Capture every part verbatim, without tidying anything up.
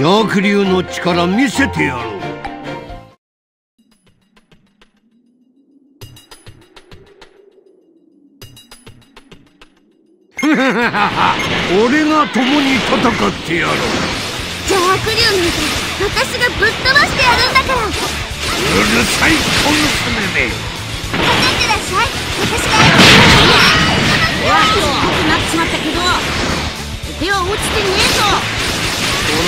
邪悪流の力見せてやろう。俺が共に戦ってやろう。邪悪流なんて私がぶっ飛ばしてやるんだから。うるさい小娘め、かかってらっしゃい。私が怖いよ。痛くなっちまったけど手は落ちてねえぞ。この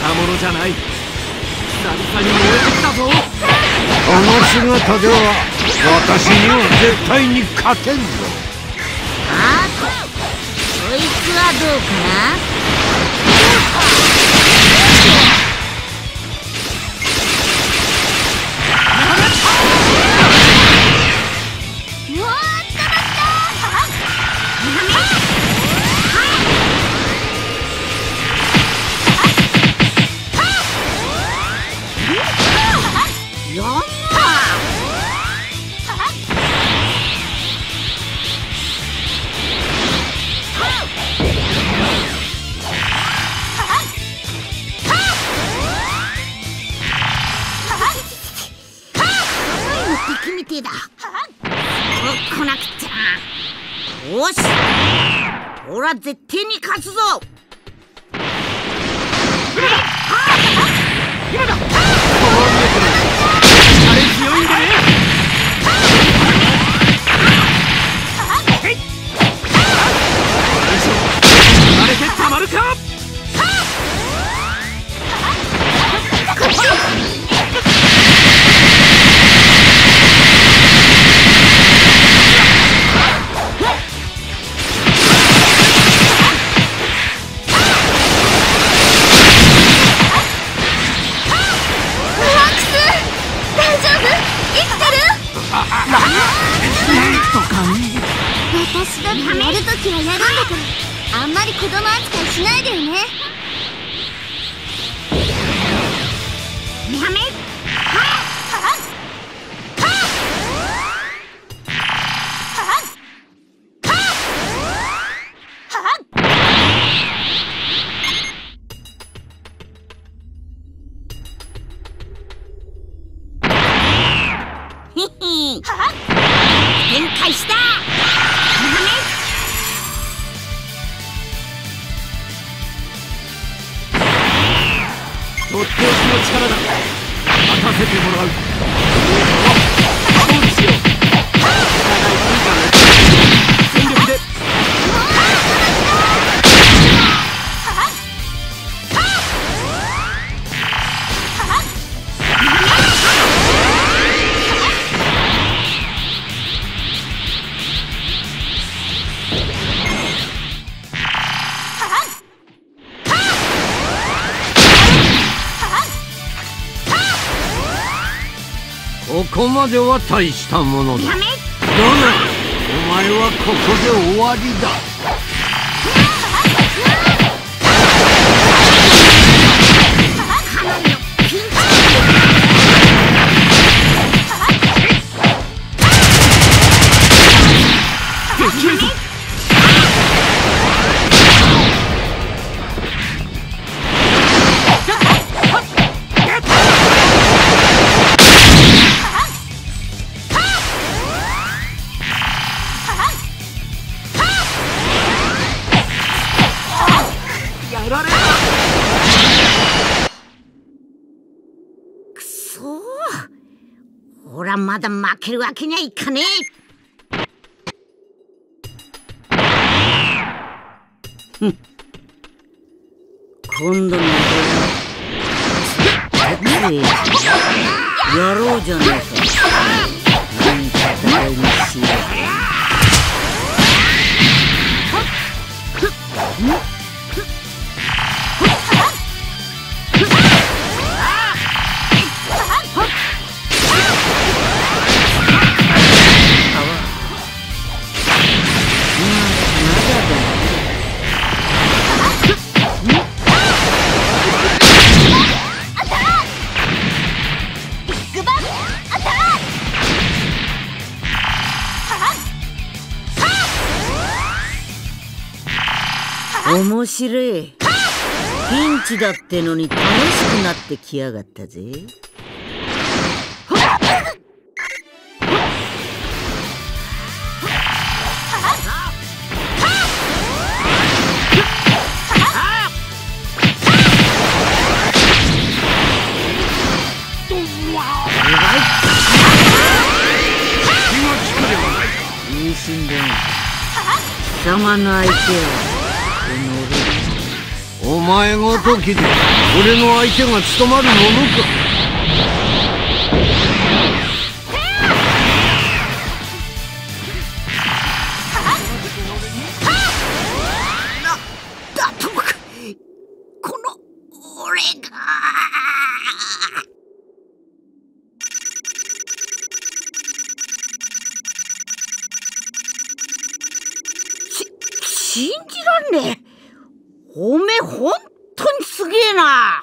ただものじゃない、久々に燃えてきたぞ。この姿では私には絶対に勝てんぞ。あーこ、こいつはどうかな。よし、俺は絶対に勝つぞ。私がためるときはやるんだから、あんまり子供扱いしないでよね。やめとっておきの力だ。待たせてもらう。どうにしよう。戦力で。ここまでは大したものだ。だがお前はここで終わりだ。俺はまだ負けるわけにはいかねえ。今度の俺はやろうじゃねえか。何か誰にしよう。面白い。ピンチだってのに楽しくなってきやがったぜ。貴様の相手はこの俺。お前ごときで俺の相手が務まるものか。な、だともか、この俺が。信じらんねえ。おめえほんとにすげえな。